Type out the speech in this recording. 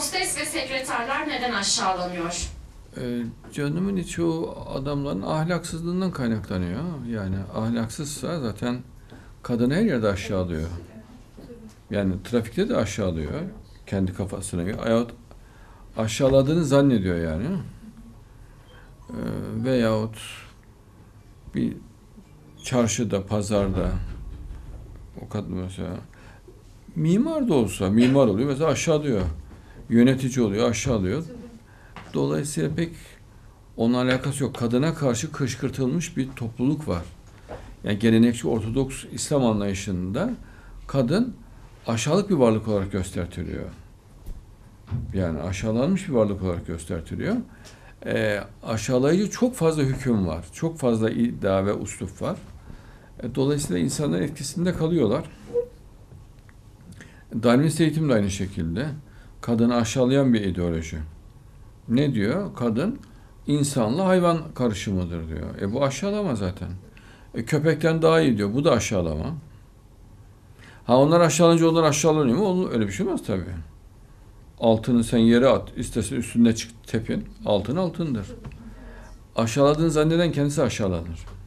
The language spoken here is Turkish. hostes ve sekreterler neden aşağılanıyor? Canımın içi o adamların ahlaksızlığından kaynaklanıyor. Yani ahlaksızsa zaten kadını her yerde aşağılıyor. Yani trafikte de aşağılıyor kendi kafasına göre. Aşağıladığını zannediyor yani. Veyahut bir çarşıda, pazarda o kadın mesela mimar da olsa, mimar oluyor mesela aşağılıyor. Yönetici oluyor, aşağılıyor. Dolayısıyla pek onun alakası yok. Kadına karşı kışkırtılmış bir topluluk var. Yani gelenekçi Ortodoks İslam anlayışında kadın aşağılık bir varlık olarak gösteriliyor. Yani aşağılanmış bir varlık olarak gösteriliyor. Aşağılayıcı çok fazla hüküm var. Çok fazla iddia ve usluf var. Dolayısıyla insanlar etkisinde kalıyorlar. Darwinist eğitim de aynı şekilde. Kadını aşağılayan bir ideoloji. Ne diyor? Kadın insanla hayvan karışımıdır diyor. Bu aşağılama zaten. Köpekten daha iyi diyor. Bu da aşağılama. Ha onlar aşağılanınca onlar aşağılanıyor mu? Öyle bir şey olmaz tabii. Altını sen yere at, istersen üstüne çık tepin. Altın altındır. Aşağıladığını zanneden kendisi aşağılanır.